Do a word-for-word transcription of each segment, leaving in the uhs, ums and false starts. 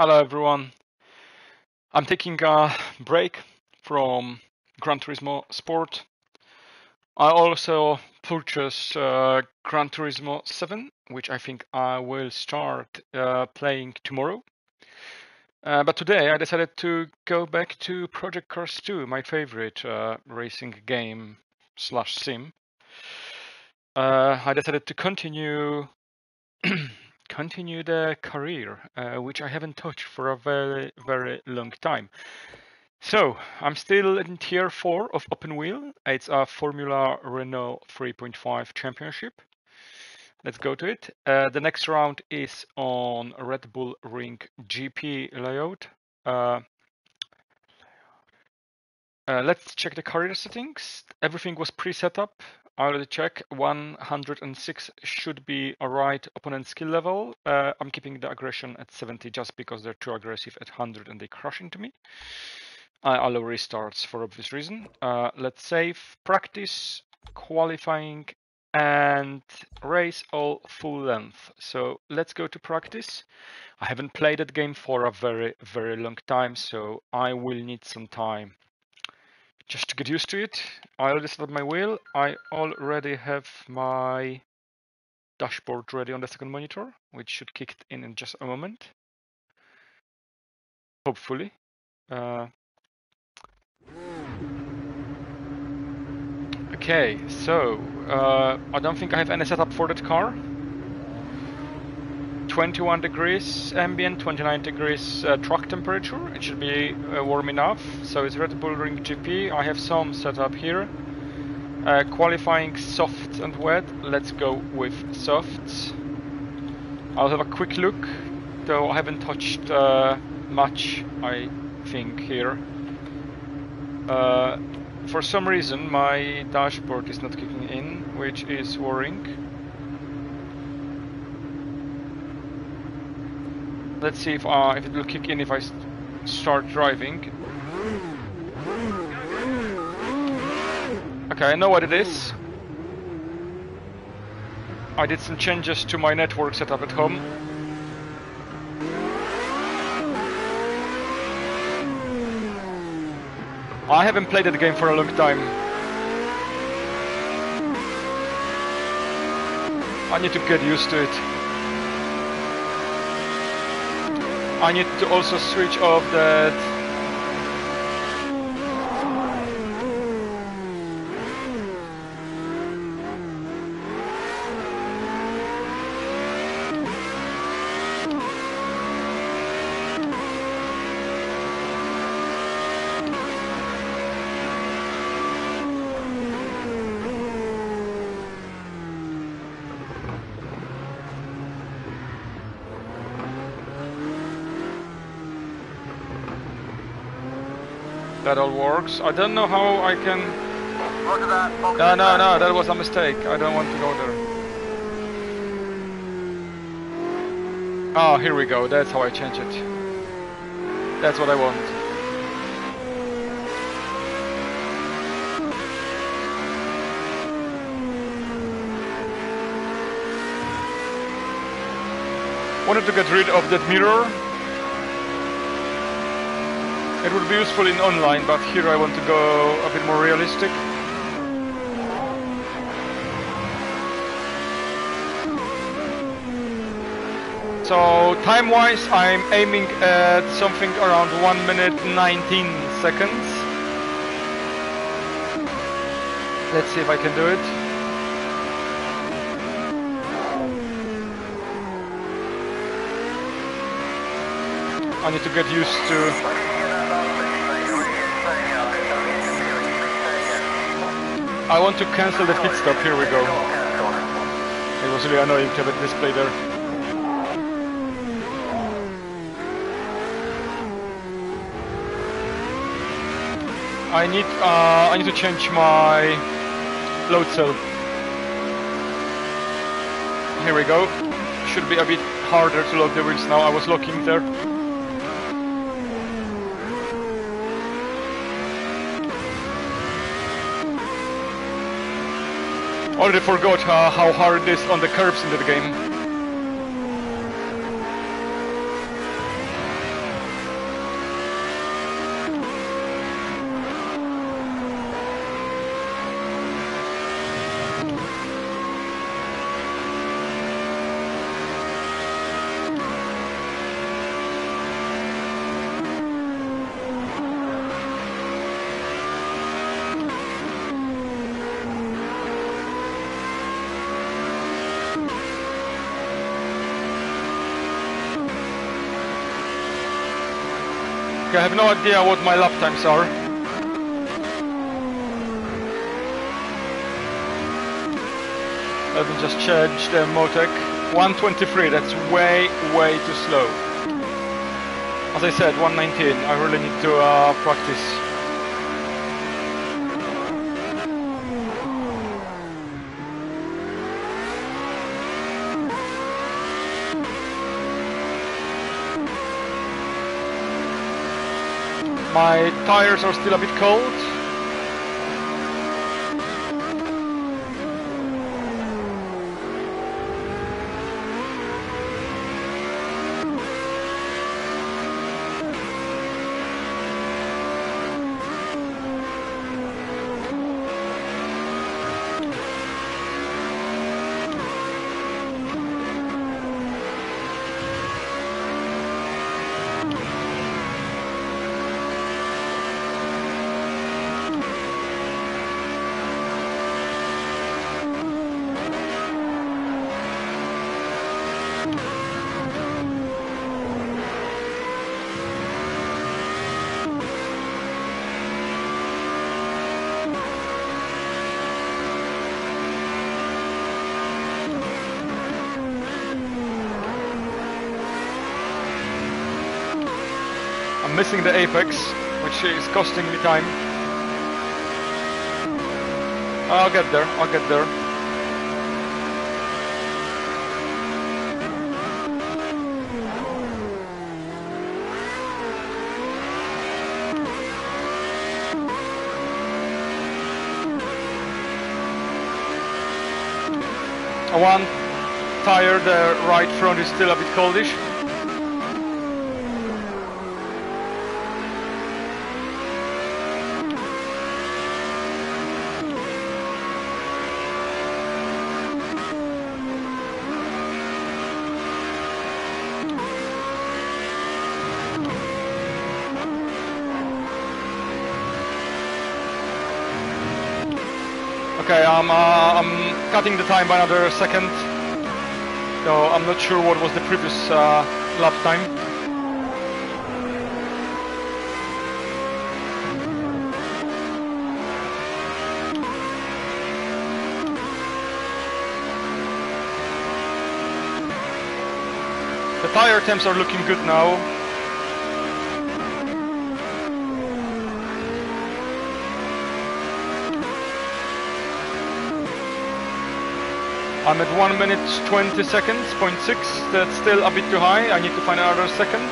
Hello everyone, I'm taking a break from Gran Turismo Sport. I also purchased uh, Gran Turismo seven, which I think I will start uh, playing tomorrow. Uh, but today I decided to go back to Project Cars two, my favorite uh, racing game slash sim. Uh, I decided to continue continue the career, uh, which I haven't touched for a very, very long time. So I'm still in tier four of Open Wheel. It's a Formula Renault three point five championship. Let's go to it. Uh, the next round is on Red Bull Ring G P layout. Uh, uh, let's check the career settings. Everything was pre-set up. I already check one hundred and six should be a right opponent skill level. Uh, I'm keeping the aggression at seventy just because they're too aggressive at one hundred and they crash into me. I allow restarts for obvious reason. Uh, let's save, practice, qualifying and race all full length. So let's go to practice. I haven't played that game for a very, very long time, so I will need some time just to get used to it. I already set up my wheel. I already have my dashboard ready on the second monitor, which should kick in in just a moment, hopefully. Uh, okay, so uh, I don't think I have any setup for that car. twenty-one degrees ambient, twenty-nine degrees uh, track temperature. It should be uh, warm enough. So it's Red Bull Ring G P. I have some setup here. Uh, qualifying soft and wet. Let's go with softs. I'll have a quick look, though I haven't touched uh, much, I think, here. Uh, for some reason my dashboard is not kicking in, which is worrying. Let's see if, uh, if it will kick in if I st start driving. Okay, I know what it is. I did some changes to my network setup at home. I haven't played that game for a long time. I need to get used to it. I need to also switch off that that all works. I don't know how I can... Roger that. No, no, no, that was a mistake. I don't want to go there. Oh, here we go. That's how I change it. That's what I want. Wanted to get rid of that mirror. It would be useful in online, but here I want to go a bit more realistic. So, time-wise, I'm aiming at something around one minute nineteen seconds. Let's see if I can do it. I need to get used to... I want to cancel the pit stop, here we go. It was really annoying to have a display there. I need uh, I need to change my load cell. Here we go. Should be a bit harder to lock the wheels now, I was locking there. Already forgot uh, how hard it is on the curbs in that game. I have no idea what my lap times are. Let me just change the Motec. one twenty-three, that's way, way too slow. As I said, one nineteen, I really need to uh, practice. My tires are still a bit cold. Missing the apex, which is costing me time. I'll get there, I'll get there. One tire, the right front is still a bit coldish. Okay, I'm, uh, I'm cutting the time by another second, so I'm not sure what was the previous uh, lap time. The tire temps are looking good now. I'm at one minute twenty seconds, point six, that's still a bit too high, I need to find another second.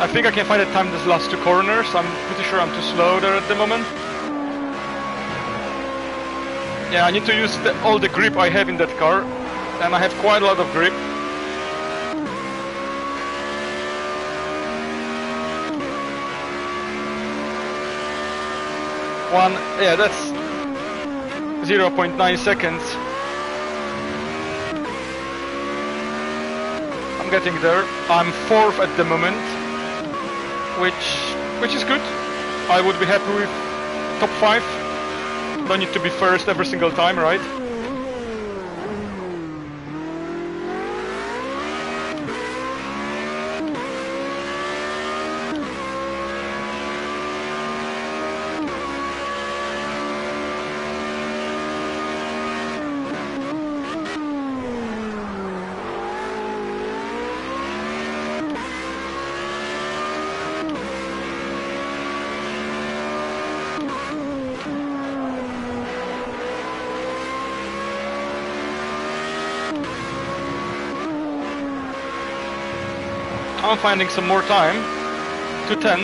I think I can find a time this last two corners. I'm pretty sure I'm too slow there at the moment. Yeah, I need to use the, all the grip I have in that car, and I have quite a lot of grip. One, yeah, that's zero point nine seconds. I'm getting there. I'm fourth at the moment. Which, which is good. I would be happy with top five. Don't need to be first every single time, right? I'm finding some more time, to tens.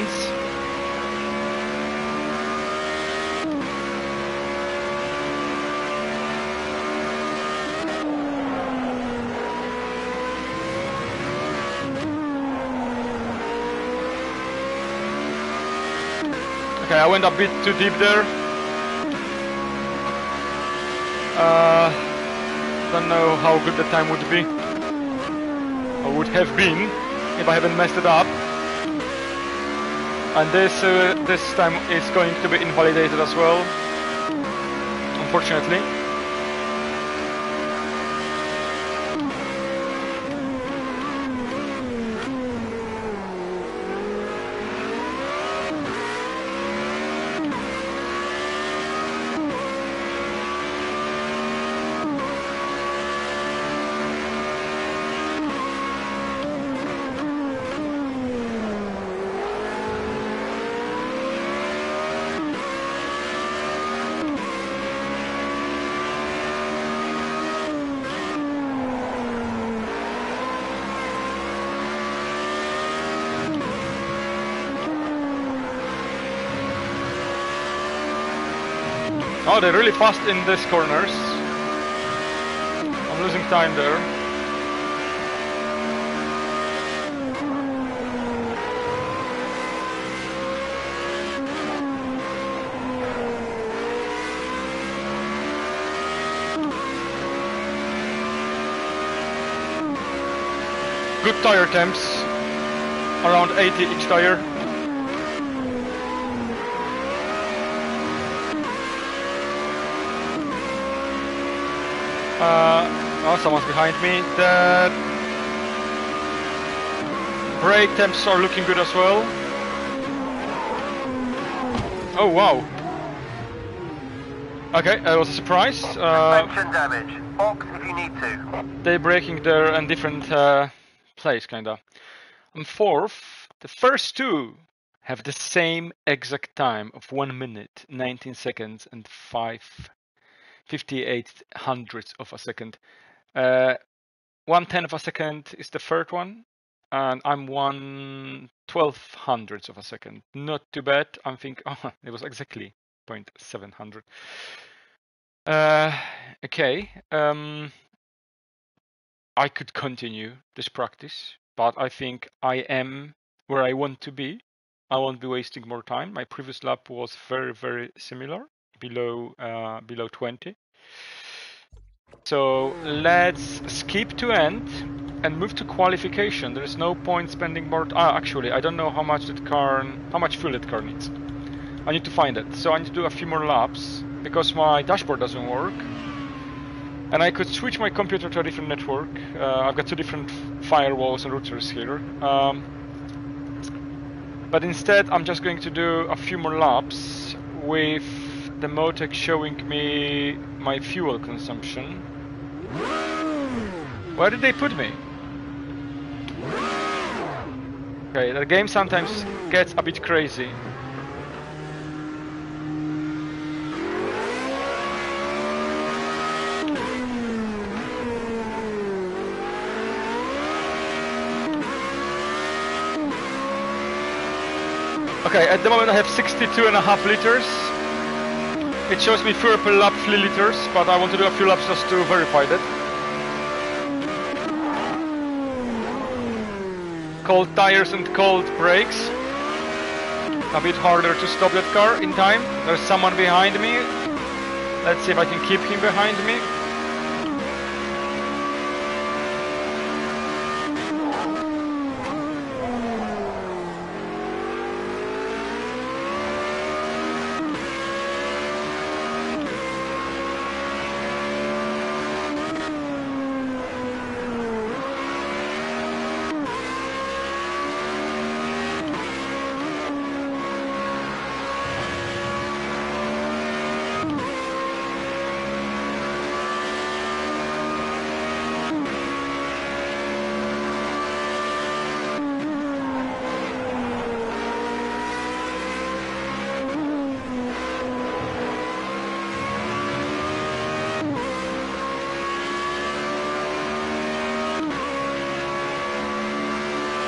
Okay, I went a bit too deep there. Uh, don't know how good the time would be, or would have been, if I haven't messed it up. And this uh, this time is going to be invalidated as well, unfortunately. Oh, they're really fast in these corners. I'm losing time there. Good tire temps, around eighty each tire. Uh, oh, someone's behind me. The brake temps are looking good as well. Oh wow. Okay, that was a surprise. Uh, Suspension damage. Box if you need to. They're braking there in different uh, place, kinda. And fourth, the first two have the same exact time of one minute, nineteen seconds, and five. fifty-eight hundredths of a second. Uh, one tenth of a second is the third one, and I'm one twelve hundredths of a second. Not too bad. I think oh, it was exactly point seven hundred. Uh, okay, um, I could continue this practice, but I think I am where I want to be. I won't be wasting more time. My previous lap was very, very similar. Below uh, below twenty. So let's skip to end and move to qualification. There is no point spending more. Ah, actually, I don't know how much that car, how much fuel that car needs. I need to find it. So I need to do a few more laps because my dashboard doesn't work, and I could switch my computer to a different network. Uh, I've got two different firewalls and routers here. Um, but instead, I'm just going to do a few more laps with the Motec showing me my fuel consumption. Where did they put me? Okay, the game sometimes gets a bit crazy. Okay, at the moment I have sixty-two and a half liters. It shows me fuel per lap three liters, but I want to do a few laps just to verify that. Cold tires and cold brakes. A bit harder to stop that car in time. There's someone behind me. Let's see if I can keep him behind me.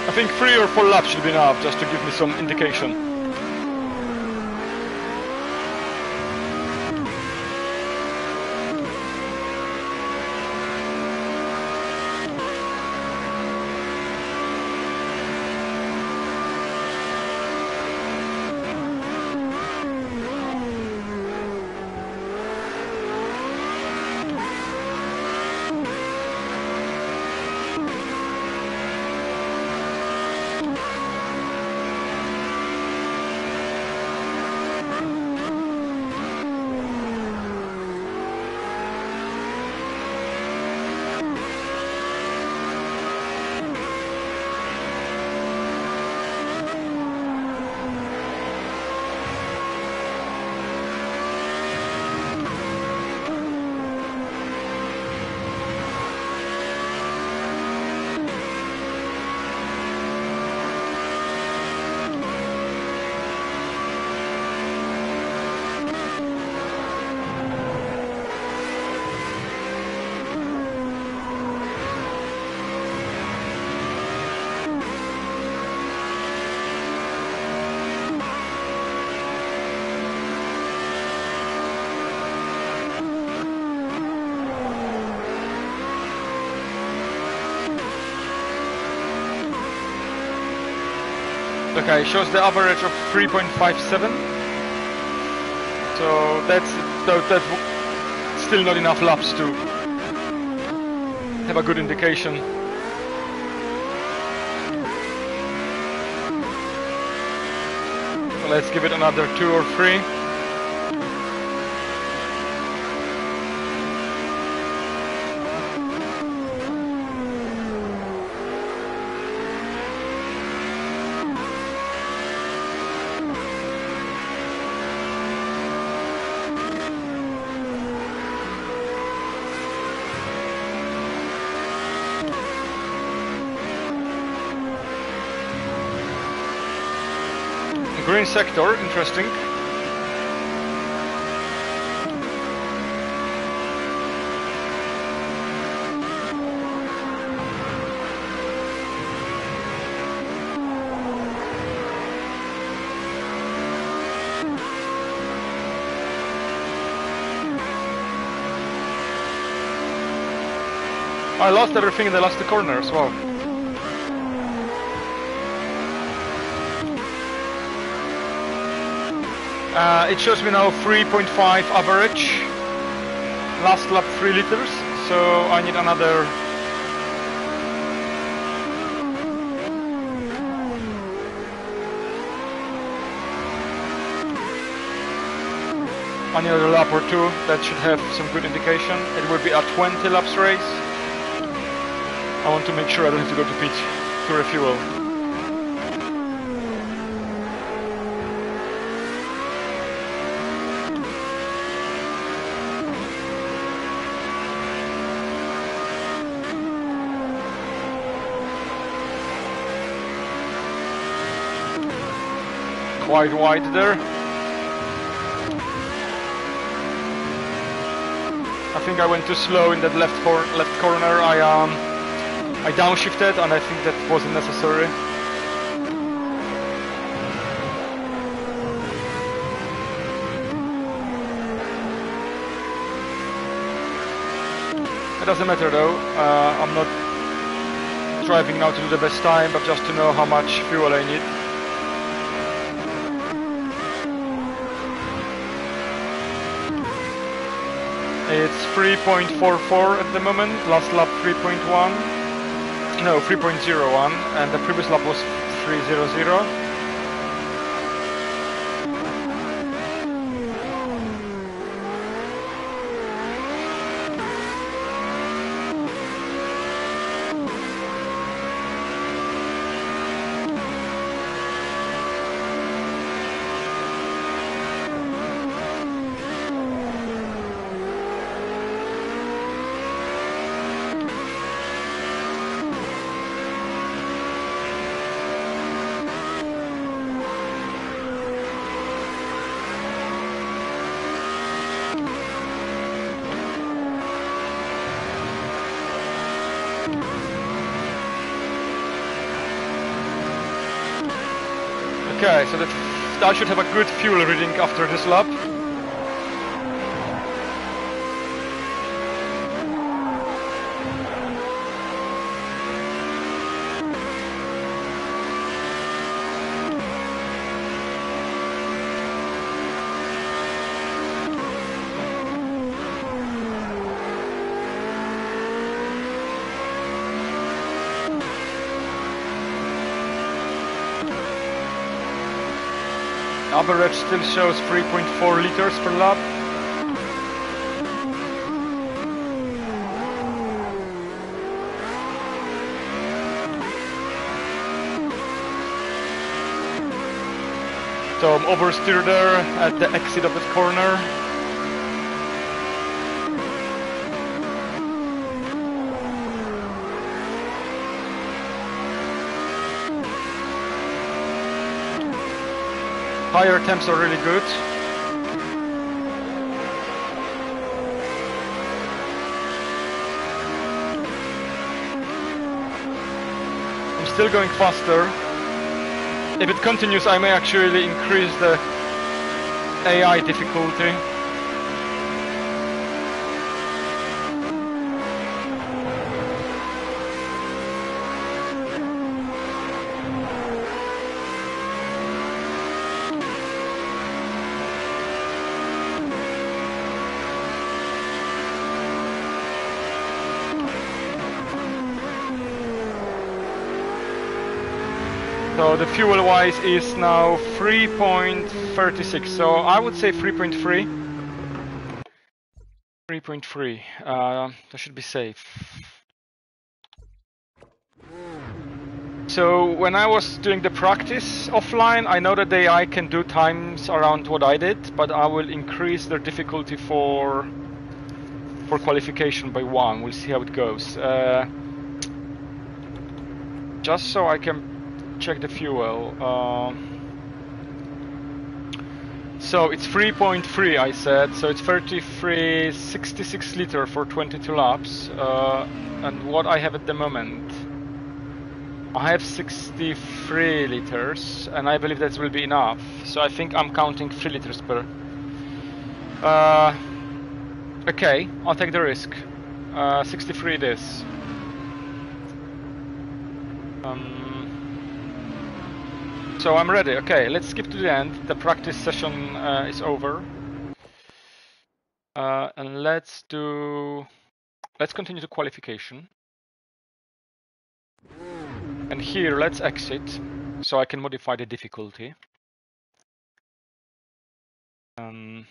I think three or four laps should be enough, just to give me some indication. Okay, shows the average of three point five seven. So that's, that's still not enough laps to have a good indication. So let's give it another two or three. Sector, interesting. I lost everything in the last corner as well. Uh, it shows me now three point five average, last lap three liters, so I need another another lap or two. That should have some good indication. It will be a twenty laps race. I want to make sure I don't have to go to pit to refuel. Quite wide there. I think I went too slow in that left for left corner. I um I downshifted and I think that wasn't necessary. It doesn't matter though. Uh, I'm not driving now to do the best time, but just to know how much fuel I need. It's three point four four at the moment, last lap three point one, no, three point zero one, and the previous lap was three zero zero. Okay, so that I should have a good fuel reading after this lap. Average still shows three point four liters per lap. So I'm oversteer there at the exit of that corner. Higher temps are really good. I'm still going faster. If it continues, I may actually increase the A I difficulty. So the fuel wise is now three point three six, so I would say three point three. three point three, uh, that should be safe. So when I was doing the practice offline, I know that they I can do times around what I did, but I will increase their difficulty for, for qualification by one. We'll see how it goes. Uh, just so I can check the fuel. Uh, so it's three point three, I said, so it's thirty-three sixty-six liter for twenty-two laps. Uh, and what I have at the moment, I have sixty-three liters, and I believe that will be enough. So I think I'm counting three liters per. Uh, okay, I'll take the risk. Uh, sixty-three it is. Um, So I'm ready. Okay, let's skip to the end. The practice session uh, is over, uh, and let's do. Let's continue to qualification. And here, let's exit, so I can modify the difficulty. Um,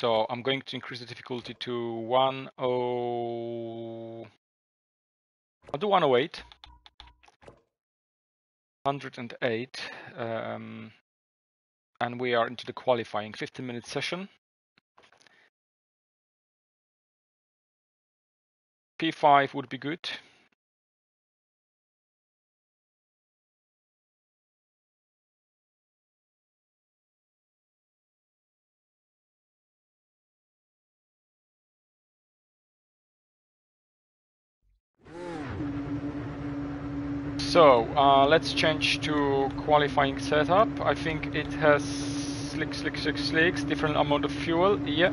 so I'm going to increase the difficulty to one oh. I'll do one oh eight. one oh eight, um, and we are into the qualifying fifteen minute session. P five would be good. So uh, let's change to qualifying setup. I think it has slick, slick, slick, slicks, different amount of fuel. Yeah.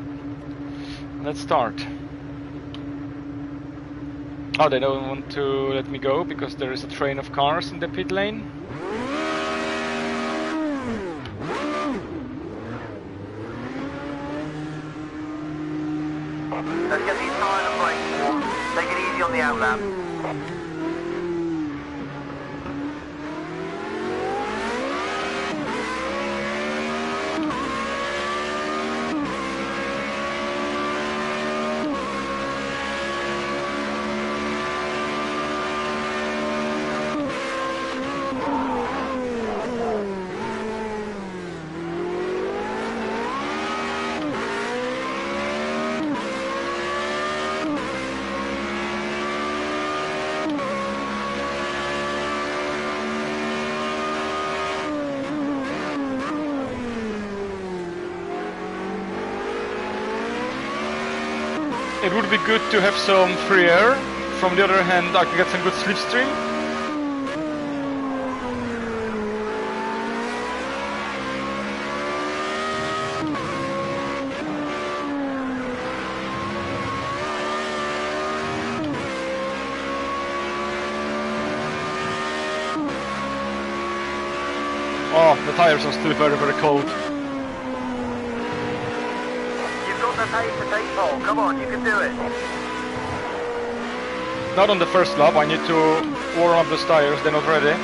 Let's start. Oh, they don't want to let me go because there is a train of cars in the pit lane. Let's get these tires and brakes. Take it easy on the out lap. It would be good to have some free air. From the other hand, I could get some good slipstream. the tires are still very, very cold. You've got the pace to take pole. Come on, you can do it. Not on the first lap. I need to warm up those tires. They're not ready.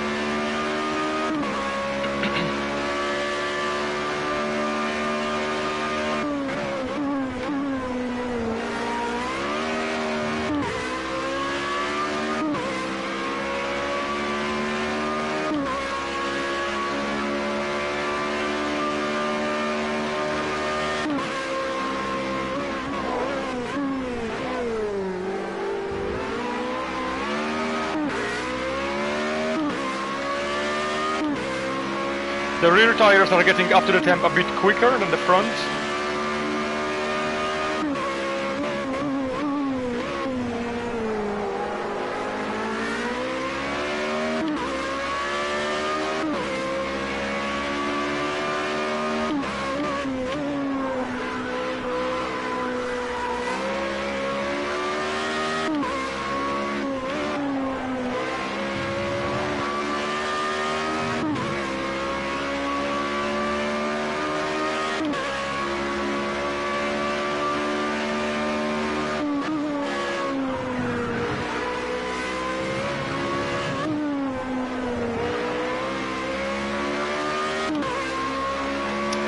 The rear tires are getting up to the temp a bit quicker than the front.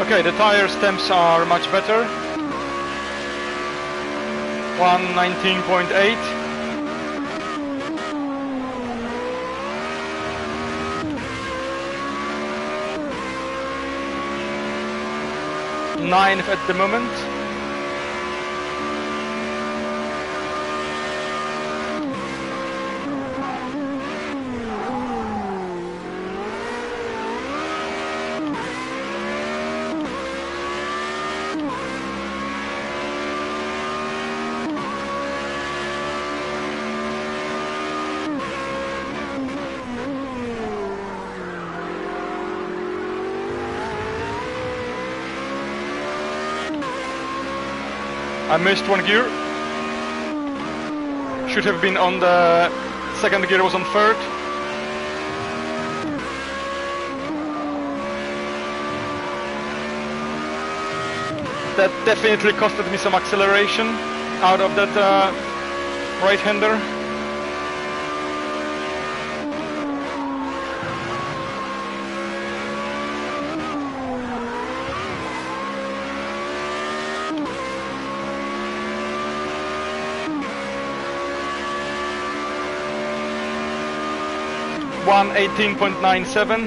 Okay, the tire temps are much better. one nineteen point eight. ninth at the moment. I missed one gear. Should have been on the second gear, was on third. That definitely costed me some acceleration out of that uh, right-hander. one eighteen point nine seven.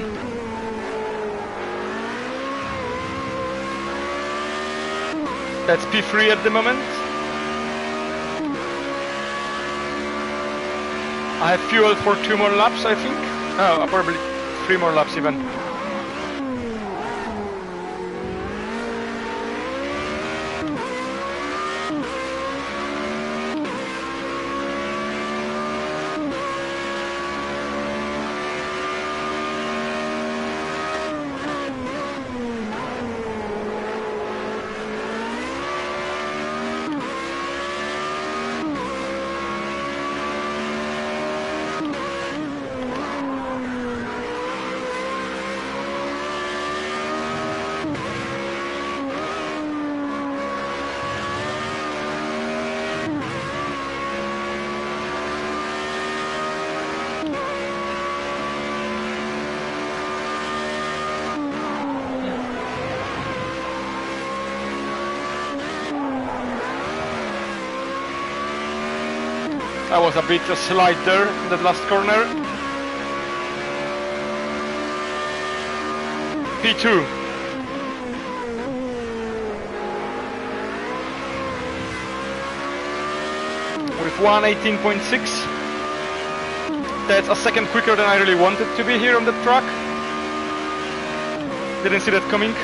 That's P three at the moment. I have fuel for two more laps, I think. Oh, probably three more laps even. I was a bit a slide there in that last corner. P two. With one eighteen point six. That's a second quicker than I really wanted to be here on the track. Didn't see that coming.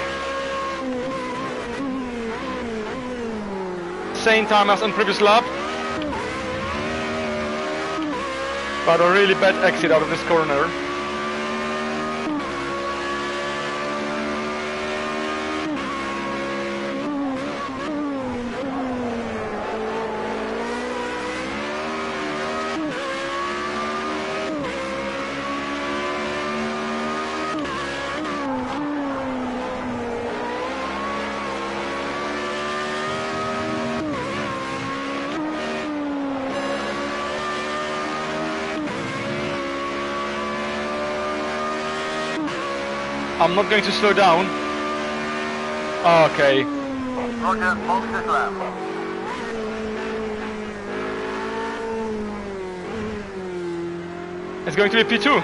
Same time as on previous lap. But a really bad exit out of this corner. I'm not going to slow down. Okay. Roger, hold this lap. It's going to be P two.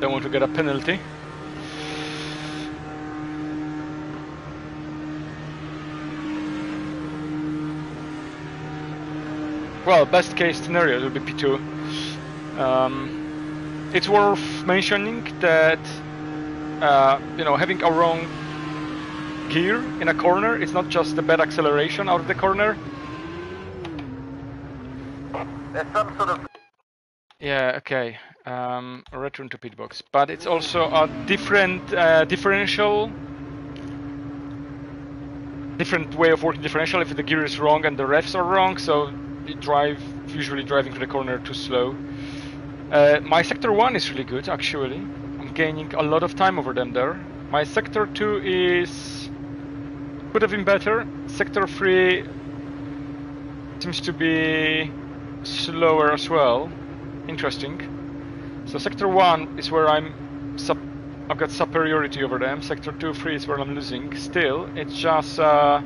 Don't want to get a penalty. Well, best case scenario will be P two. Um, it's worth mentioning that uh, you know, having a wrong gear in a corner, it's not just the bad acceleration out of the corner. There's some sort of... Yeah, okay. Um, return to pit box, but it's also a different uh, differential, different way of working differential. If the gear is wrong and the revs are wrong, so you drive usually driving to the corner too slow. Uh, my sector one is really good actually. I'm gaining a lot of time over them there. My sector two is. Could have been better. Sector three seems to be slower as well. Interesting. So sector one is where I'm sup I've got superiority over them. Sector two, three is where I'm losing. Still, it's just uh,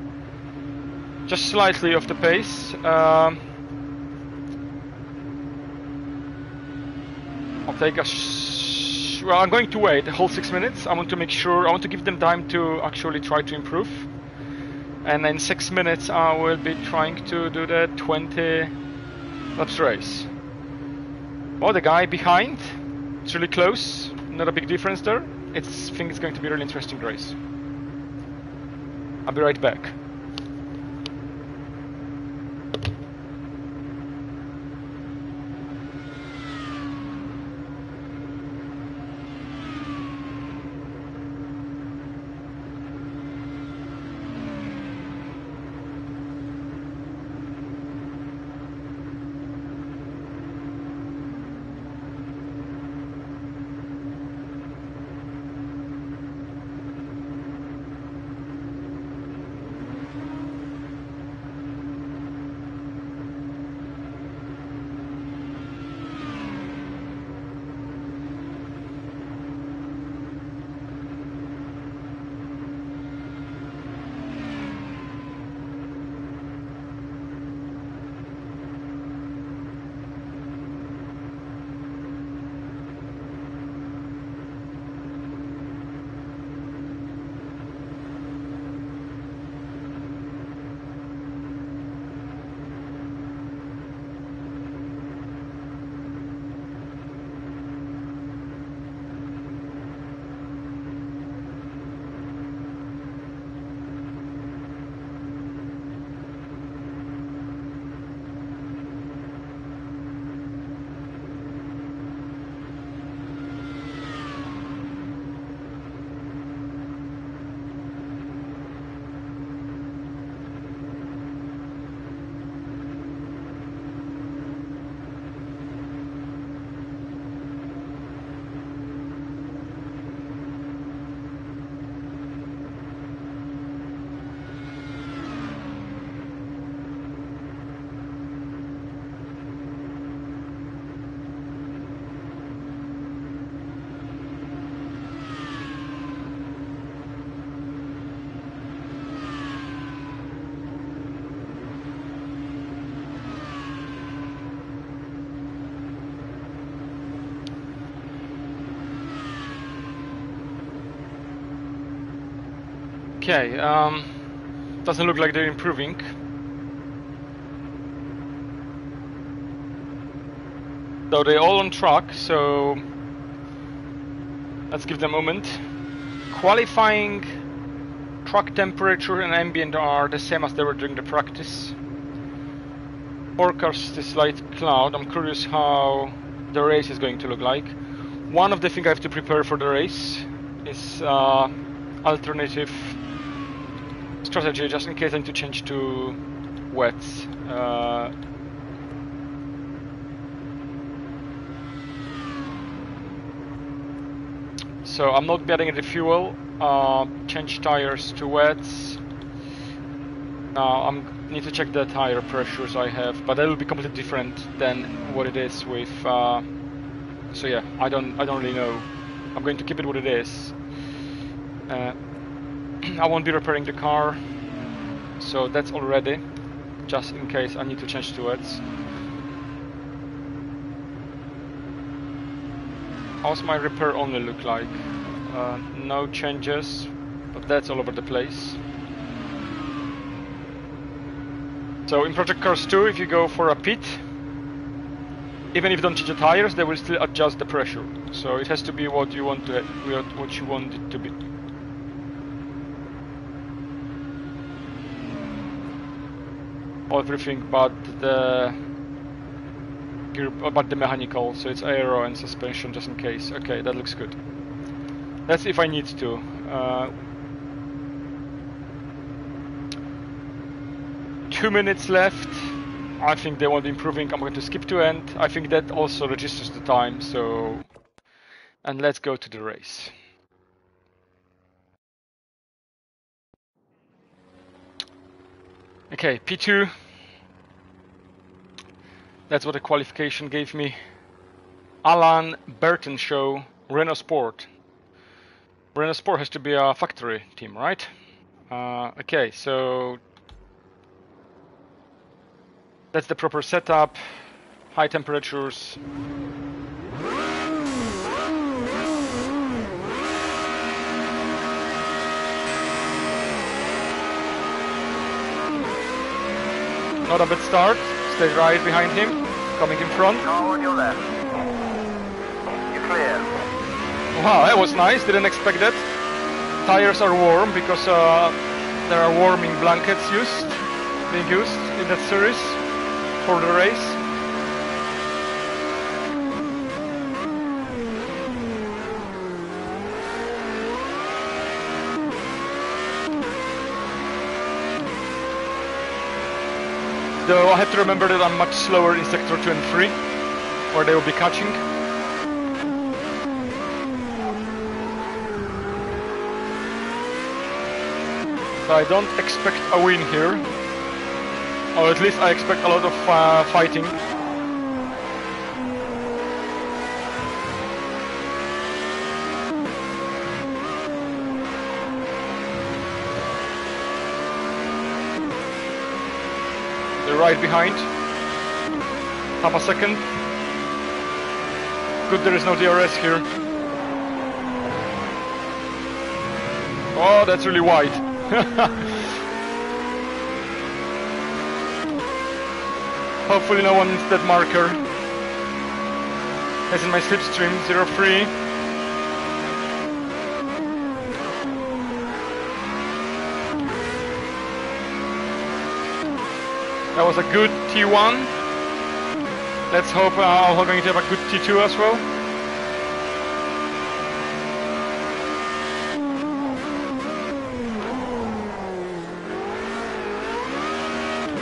just slightly off the pace. Um, I'll take a. Sh well, I'm going to wait the whole six minutes. I want to make sure. I want to give them time to actually try to improve. And in six minutes I will be trying to do the twenty laps race. Oh, the guy behind, it's really close, not a big difference there. It's, I think it's going to be a really interesting race. I'll be right back. Okay, um, doesn't look like they're improving. Though they're all on track, so let's give them a moment. Qualifying, track temperature and ambient are the same as they were during the practice. Forecast is light cloud. I'm curious how the race is going to look like. One of the things I have to prepare for the race is uh, alternative strategy, just in case I need to change to wets. Uh, so I'm not getting the fuel, uh, change tires to wets. Uh, Now I need to check the tire pressures I have, but that will be completely different than what it is with. Uh, so yeah, I don't, I don't really know. I'm going to keep it what it is. Uh, I won't be repairing the car, so that's already. Just in case I need to change to it. How's my repair only look like? Uh, no changes, but that's all over the place. So in Project Cars two, if you go for a pit, even if you don't change the tires, they will still adjust the pressure. So it has to be what you want to, what you want it to be. Everything but the gear, but the mechanical, so it's aero and suspension just in case. Okay, that looks good. That's if I need to. Uh, two minutes left. I think they won't be improving. I'm going to skip to end. I think that also registers the time. So, and let's go to the race. Okay, P two, that's what the qualification gave me. Alan Burton Show, Renault Sport. Renault Sport has to be a factory team, right? Uh, okay, so that's the proper setup, high temperatures. Not a bad start, stay right behind him, coming in front. Go on your left. You're clear. Wow, that was nice, didn't expect that. Tires are warm because uh, there are warming blankets used, being used in that series for the race. So I have to remember that I'm much slower in sector two and three, or they will be catching. So I don't expect a win here, or at least I expect a lot of uh, fighting. Right behind, half a second. Good, there is no D R S here. Oh, that's really wide. Hopefully no one needs that marker. That's in my slipstream, zero three. That was a good T one. Let's hope uh, we're going to have a good T two as well.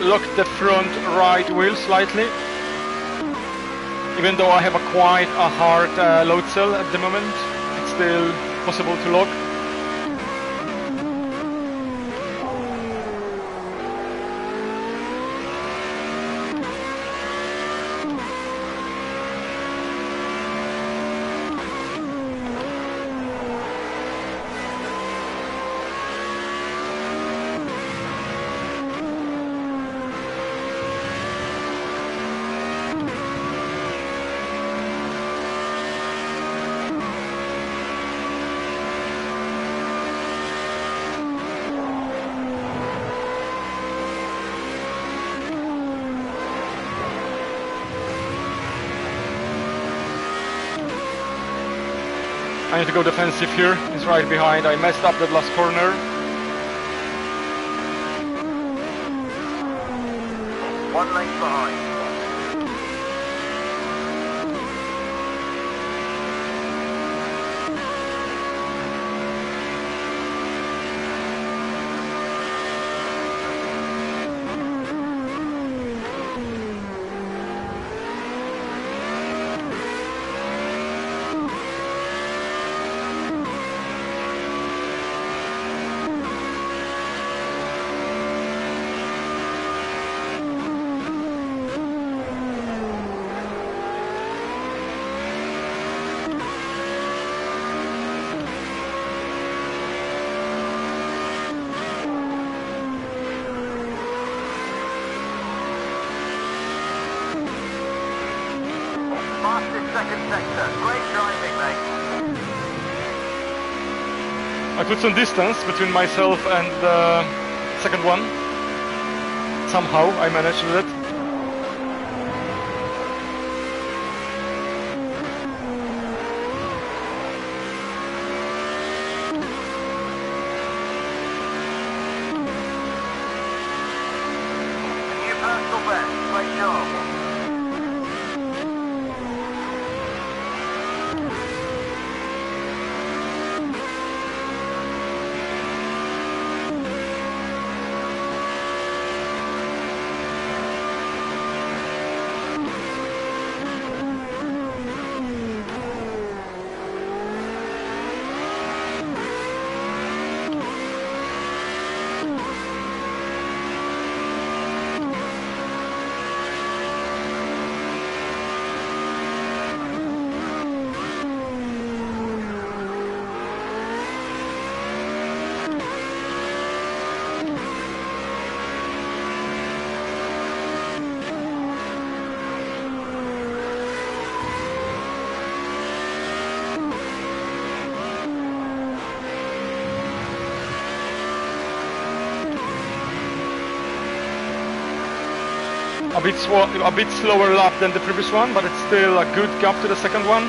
Lock the front right wheel slightly. Even though I have a quite a hard uh, load cell at the moment, it's still possible to lock. I need to go defensive here, he's right behind. I messed up that last corner. One lane behind. second sector. Great driving, mate. I put some distance between myself and the uh, second one. Somehow I managed with it. A bit, a bit slower lap than the previous one, but it's still a good gap to the second one.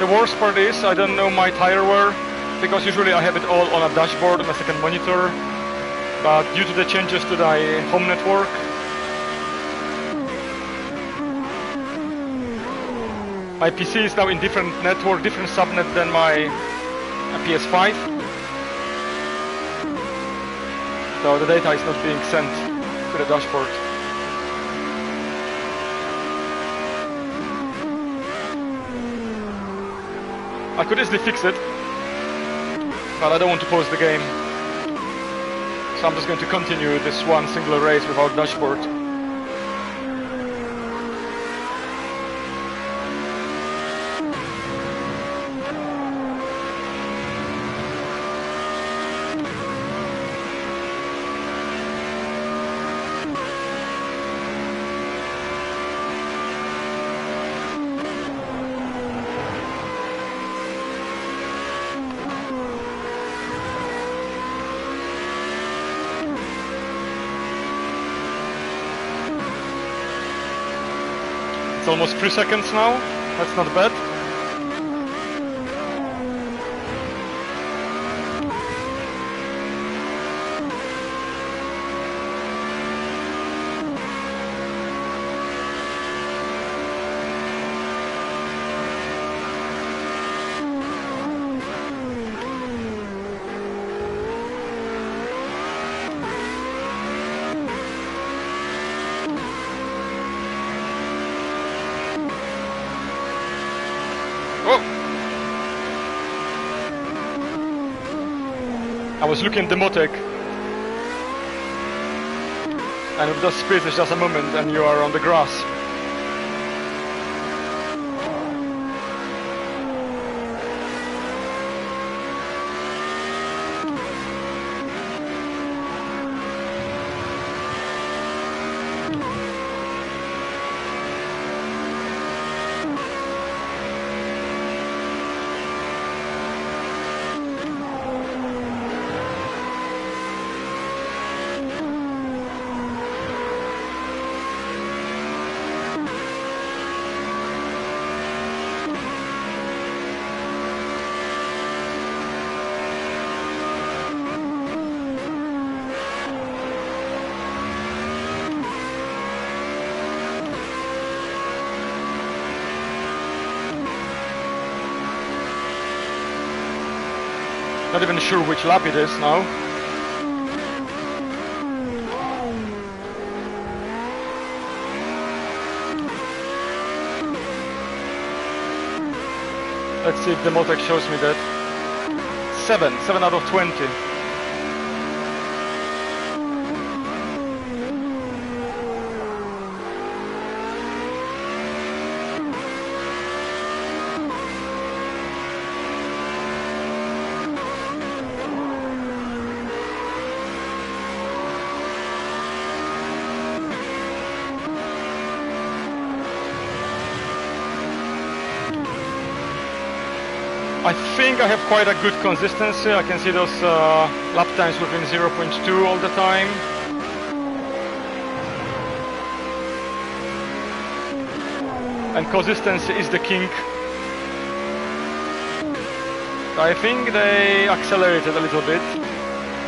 The worst part is I don't know my tire wear, because usually I have it all on a dashboard and a second monitor, but due to the changes to the home network, my P C is now in different network, different subnet than my P S five, so the data is not being sent to the dashboard. I could easily fix it, but I don't want to pause the game, so I'm just going to continue this one single race without dashboard. Almost three seconds now, that's not bad. I was looking at the Motec, and with that speed it's just a moment and you are on the grass. Not even sure which lap it is now. Let's see if the Motec shows me that. Seven, seven out of twenty. I think I have quite a good consistency. I can see those uh, lap times within zero point two all the time. And consistency is the king. I think they accelerated a little bit.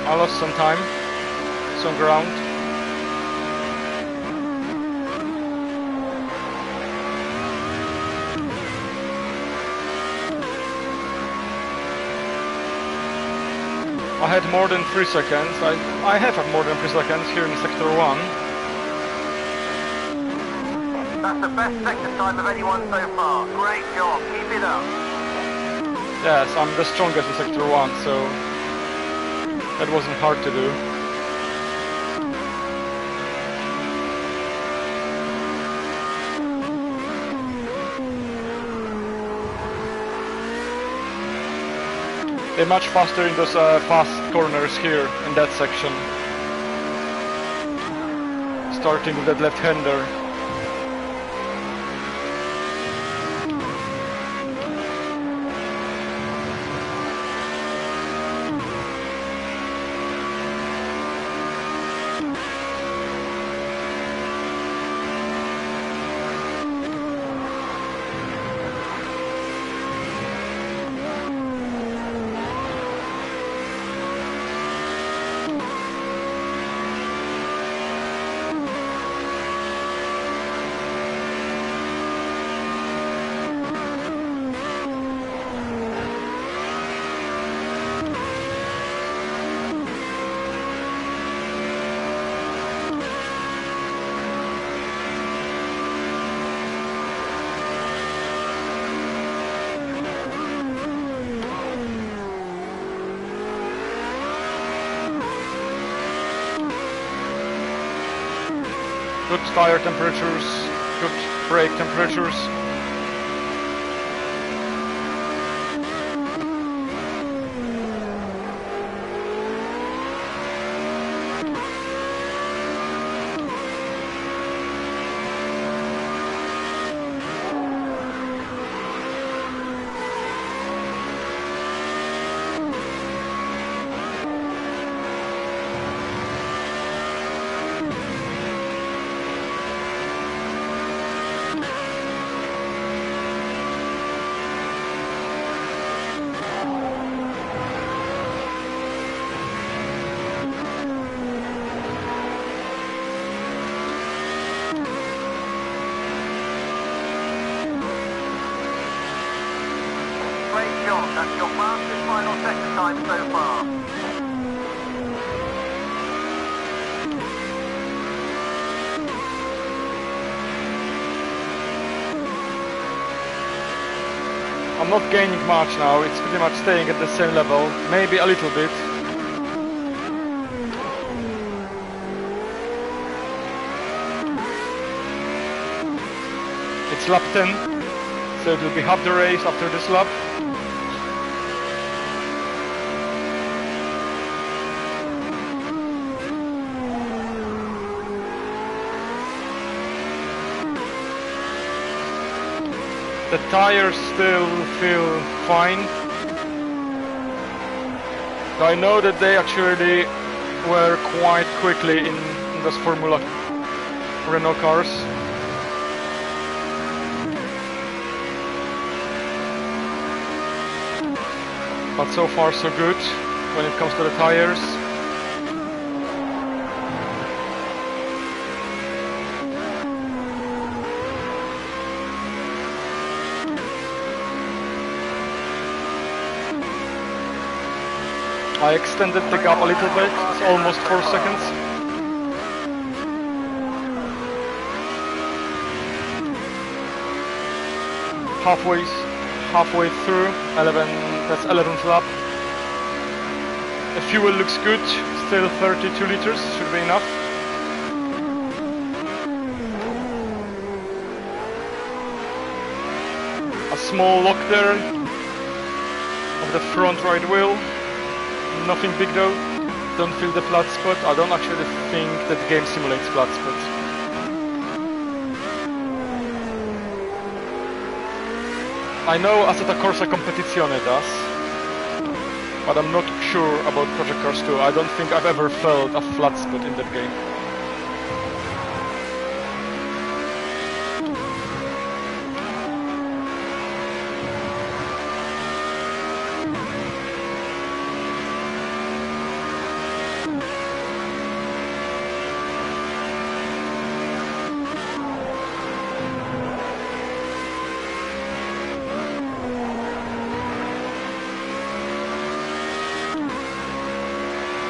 I lost some time, some ground. I had more than three seconds. I, I have had more than three seconds here in sector one. That's the best sector time of anyone so far. Great job, keep it up. Yes, I'm the strongest in sector one, so that wasn't hard to do. They're much faster in those uh, fast corners here in that section. Starting with that left-hander. Good tire temperatures, good brake temperatures. I'm not gaining much now, it's pretty much staying at the same level, maybe a little bit. It's lap ten, so it will be half the race after this lap. The tires still feel fine. I know that they actually were quite quickly in, in those Formula Renault cars. But so far so good when it comes to the tires. I extended the gap a little bit, it's almost four seconds. Halfway, halfway through, eleven, that's eleventh lap. The fuel looks good, still thirty-two liters, should be enough. A small lock there of the front right wheel. Nothing big though, don't feel the flat spot. I don't actually think that the game simulates flat spots. I know Assetto Corsa Competizione does, but I'm not sure about Project Cars two. I don't think I've ever felt a flat spot in that game.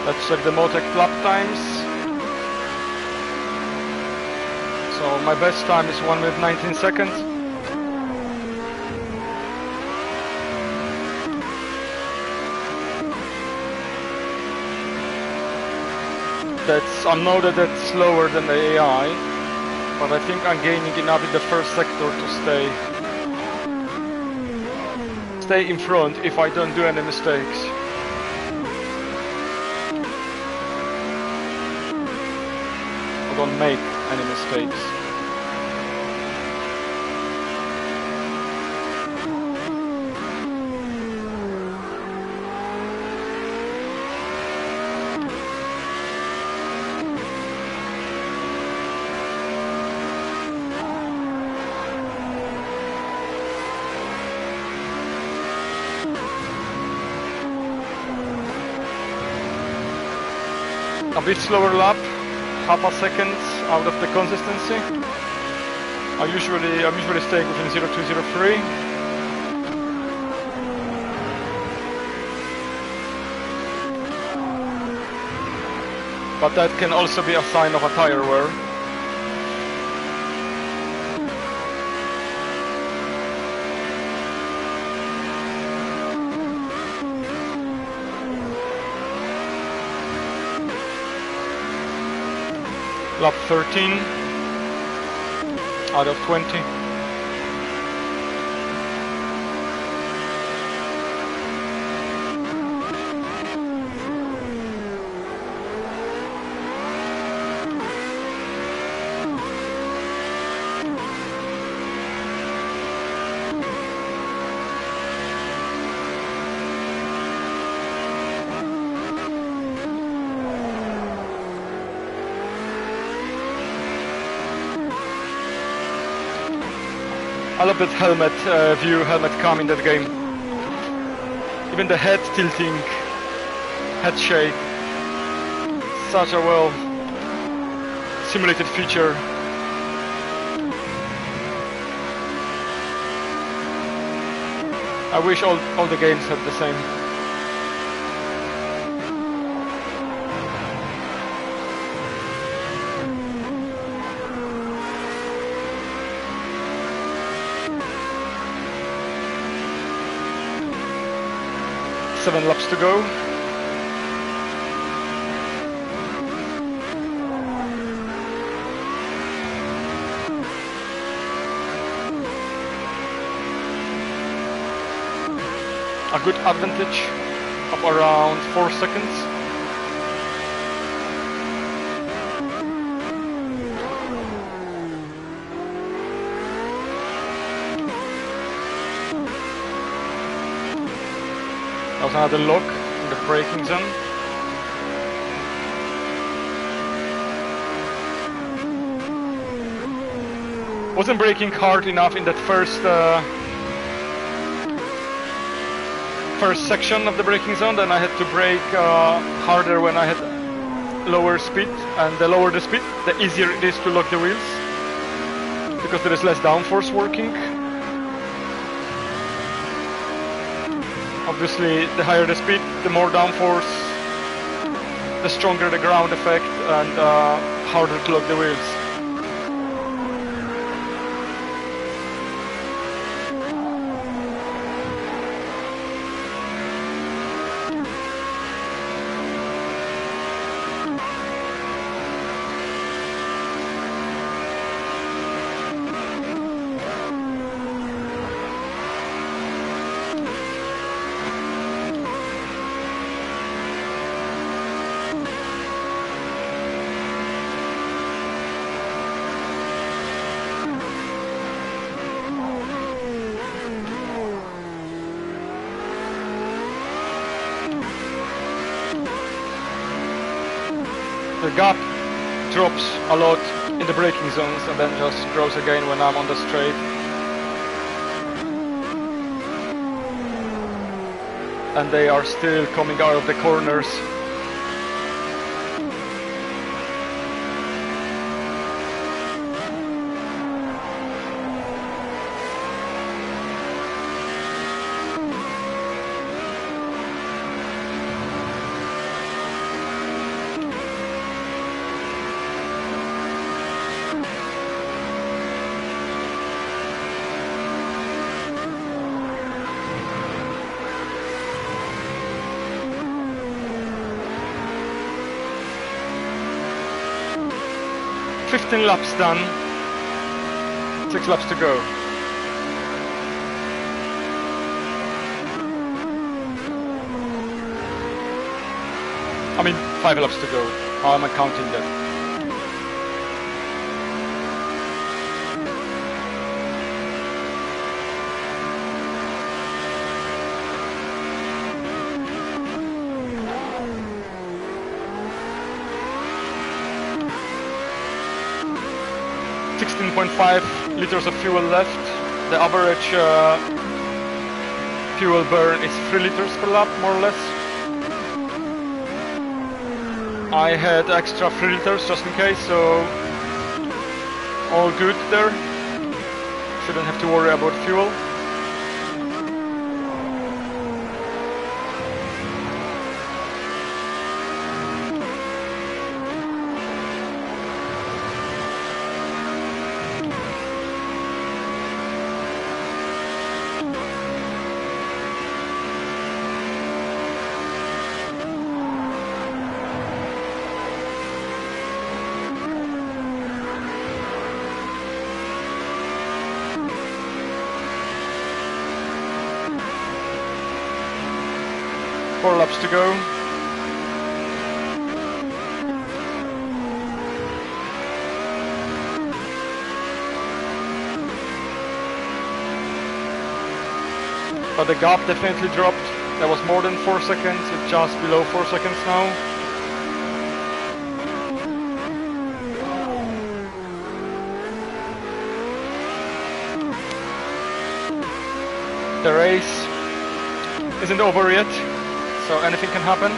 Let's check the Motec lap times. So my best time is one minute nineteen seconds. That's, I know that that's slower than the A I, but I think I'm gaining enough in the first sector to stay stay in front if I don't do any mistakes. Don't make any mistakes. A bit slower lap. Half a second out of the consistency. I usually I'm usually staying within zero two zero three. But that can also be a sign of a tire wear. Lap thirteen out of twenty. I love that helmet uh, view, helmet cam in that game. Even the head tilting, head shake. Such a well simulated feature. I wish all, all the games had the same. Seven laps to go. A good advantage of around four seconds. Another lock in the braking zone. Wasn't braking hard enough in that first uh, first section of the braking zone. Then I had to brake uh, harder when I had lower speed, and the lower the speed, the easier it is to lock the wheels because there is less downforce working. Obviously, the higher the speed, the more downforce, the stronger the ground effect, and uh, harder to lock the wheels. The gap drops a lot in the braking zones and then just grows again when I'm on the straight. And they are still coming out of the corners. fifteen laps done, six laps to go. I mean, five laps to go. How am I counting that? sixteen point five liters of fuel left. The average uh, fuel burn is three liters per lap, more or less. I had extra three liters just in case, so all good there. Shouldn't have to worry about fuel. Four laps to go. But the gap definitely dropped. There was more than four seconds, it's just below four seconds now. The race isn't over yet. So anything can happen.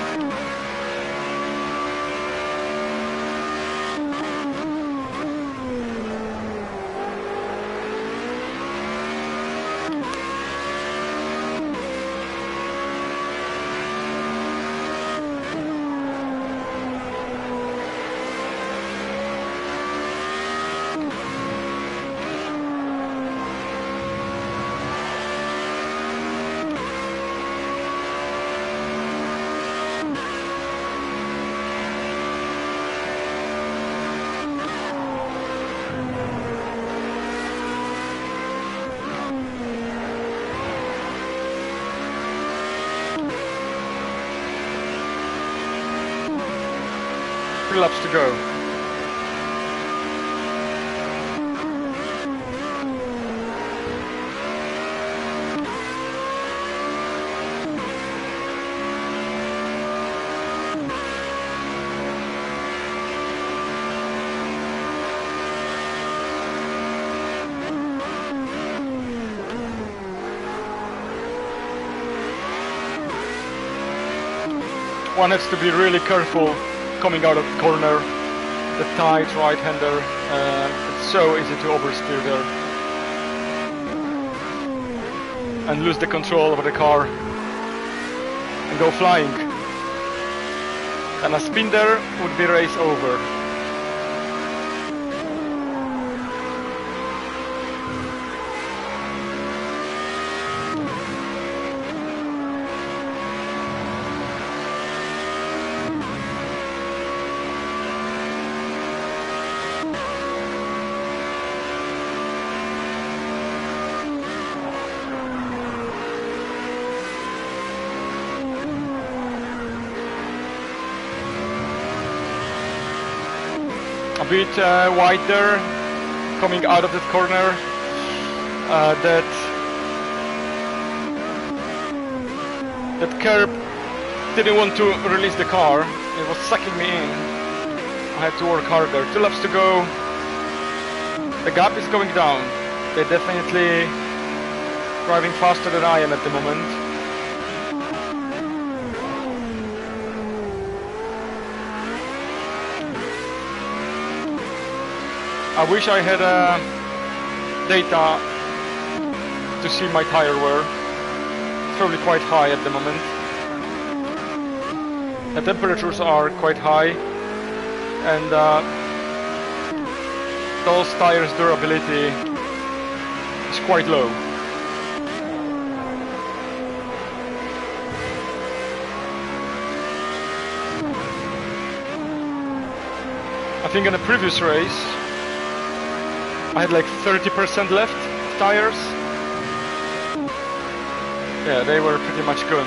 Laps to go. One has to be really careful coming out of the corner, the tight right-hander, uh, it's so easy to oversteer there and lose the control over the car and go flying. And a spin there would be race over. Bit uh, wider coming out of that corner. Uh, that that curb didn't want to release the car. It was sucking me in. had to work harder. Two laps to go. The gap is going down. They're definitely driving faster than I am at the moment. I wish I had uh, data to see my tire wear. It's probably quite high at the moment. The temperatures are quite high, and uh, those tires' durability is quite low. I think in a previous race I had like thirty percent left of tires. Yeah, they were pretty much gone.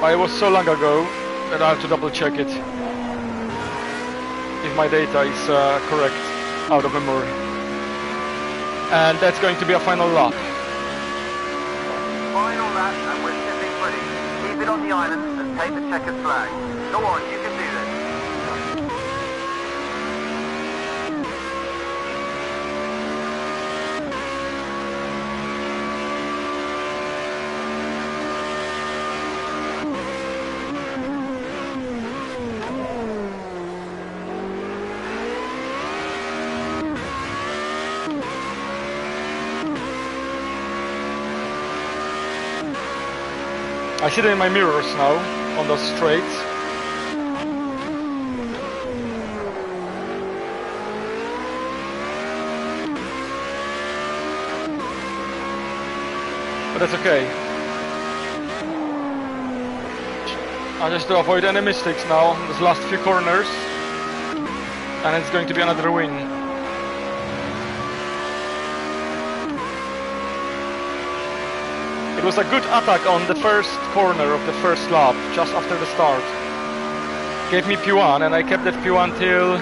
But it was so long ago that I have to double check it, if my data is uh, correct, out of memory. And that's going to be a final lap. Final lap, and we're shipping ready. Keep it on the island and take the checkered flag. Go on, you can do this. I see them in my mirrors now, on those straights. But that's okay. I just have to avoid any mistakes now, those last few corners. And it's going to be another win. It was a good attack on the first corner of the first lap, just after the start. Gave me P one, and I kept that P one till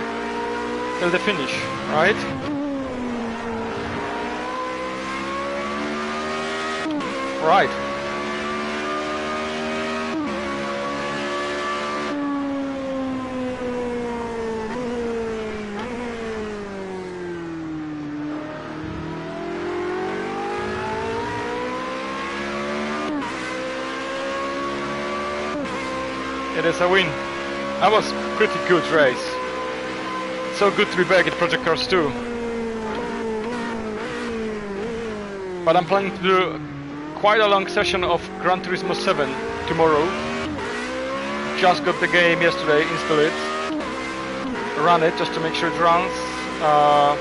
till the finish, right? Right. It is a win. That was a pretty good race. It's so good to be back at Project Cars two. But I'm planning to do quite a long session of Gran Turismo seven tomorrow. Just got the game yesterday, installed it. Run it just to make sure it runs. Uh,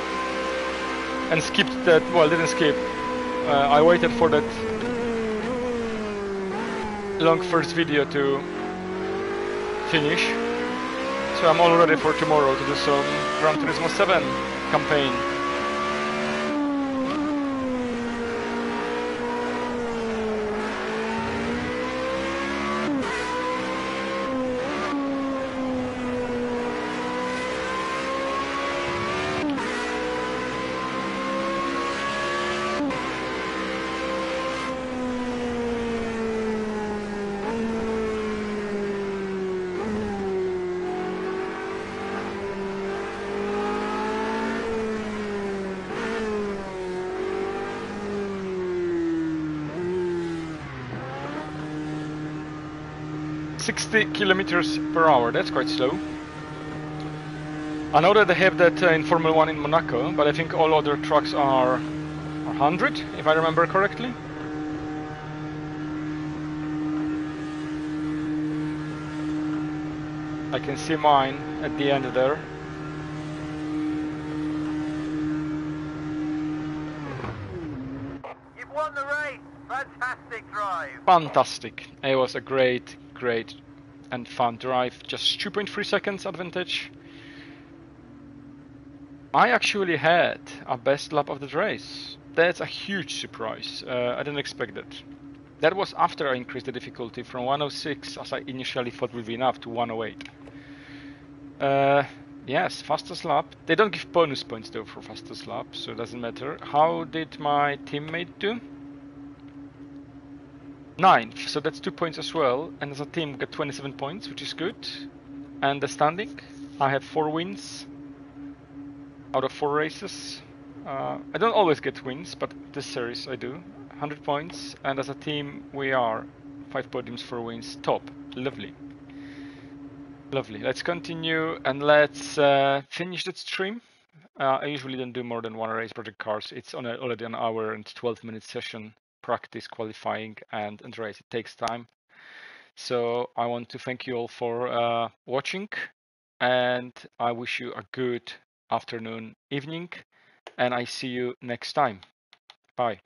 and skipped that, well, didn't skip. Uh, I waited for that long first video to finish, so I'm all ready for tomorrow to do some Gran Turismo seven campaign. sixty kilometers per hour, that's quite slow. I know that they have that uh, in Formula one in Monaco, but I think all other trucks are, are one hundred, if I remember correctly. I can see mine at the end there. You've won the race! Fantastic drive! Fantastic! It was a great, great and fun drive. Just two point three seconds advantage. I actually had a best lap of the race. That's a huge surprise. Uh, I didn't expect that. That was after I increased the difficulty from one oh six, as I initially thought would be enough, to one oh eight. Uh, yes, fastest lap. They don't give bonus points though for fastest lap, so it doesn't matter. How did my teammate do? nine, so that's two points as well, and as a team got twenty-seven points, which is good. And the standing, I have four wins out of four races. Uh, I don't always get wins, but this series I do. one hundred points, and as a team we are five podiums, four wins, top. Lovely. Lovely. Let's continue and let's uh, finish that stream. Uh, I usually don't do more than one race, Project Cars. It's on a, already an hour and twelve minute session, practice, qualifying, and, and race. It takes time. So I want to thank you all for uh, watching, and I wish you a good afternoon, evening, and I see you next time. Bye.